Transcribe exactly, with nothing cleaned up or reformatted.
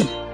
You